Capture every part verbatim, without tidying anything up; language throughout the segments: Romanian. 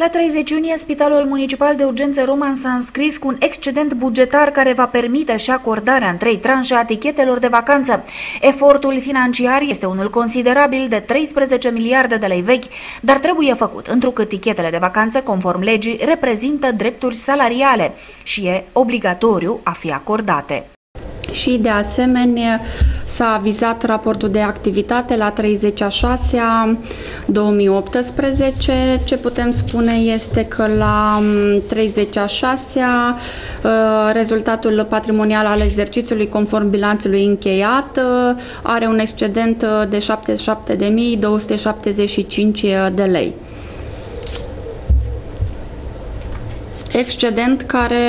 La treizeci iunie, Spitalul Municipal de Urgență Roman s-a înscris cu un excedent bugetar care va permite și acordarea în trei tranșe a tichetelor de vacanță. Efortul financiar este unul considerabil de treisprezece miliarde de lei vechi, dar trebuie făcut, întrucât tichetele de vacanță, conform legii, reprezintă drepturi salariale și e obligatoriu a fi acordate. Și, de asemenea, s-a avizat raportul de activitate la treizeci și șase două mii optsprezece. Ce putem spune este că la treizeci și șase rezultatul patrimonial al exercițiului conform bilanțului încheiat are un excedent de șaptezeci și șapte de mii două sute șaptezeci și cinci de lei. Excedent care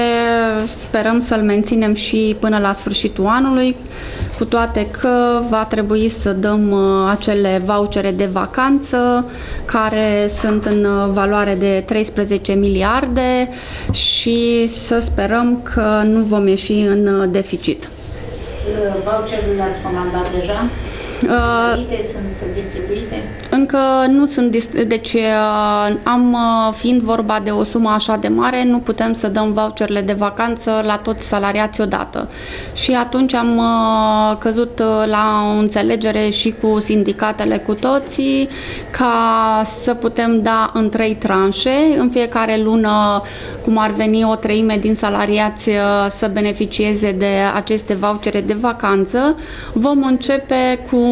sperăm să-l menținem și până la sfârșitul anului, cu toate că va trebui să dăm acele vouchere de vacanță care sunt în valoare de treisprezece miliarde și să sperăm că nu vom ieși în deficit. Voucherele le-ați comandat deja? Distribuite, sunt distribuite? Încă nu sunt, deci am, fiind vorba de o sumă așa de mare, nu putem să dăm voucherele de vacanță la toți salariații odată. Și atunci am căzut la o înțelegere și cu sindicatele, cu toții, ca să putem da în trei tranșe, în fiecare lună, cum ar veni o treime din salariați să beneficieze de aceste vouchere de vacanță. Vom începe cu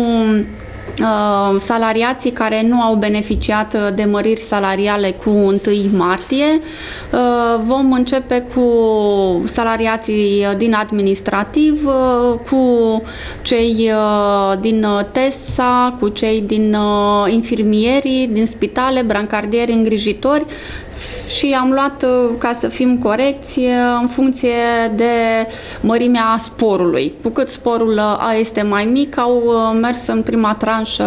salariații care nu au beneficiat de măriri salariale cu unu martie. Vom începe cu salariații din administrativ, cu cei din TESA, cu cei din infirmierii, din spitale, brancardieri, îngrijitori. Și am luat, ca să fim corecți, în funcție de mărimea sporului. Cu cât sporul este mai mic, au mers în prima tranșă,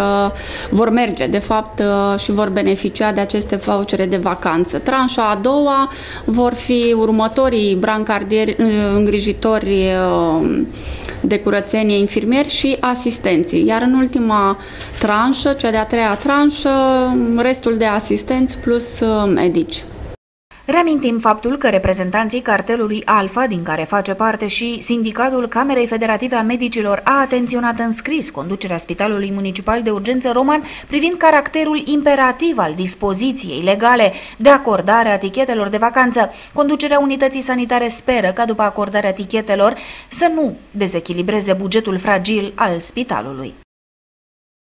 vor merge, de fapt, și vor beneficia de aceste vouchere de vacanță. Tranșa a doua vor fi următorii brancardieri, îngrijitori de curățenie, infirmieri și asistenții. Iar în ultima tranșă, cea de-a treia tranșă, restul de asistenți plus medici. Reamintim faptul că reprezentanții cartelului Alfa, din care face parte și Sindicatul Camerei Federative a Medicilor, a atenționat în scris conducerea Spitalului Municipal de Urgență Roman privind caracterul imperativ al dispoziției legale de acordare a tichetelor de vacanță. Conducerea unității sanitare speră ca după acordarea tichetelor să nu dezechilibreze bugetul fragil al spitalului.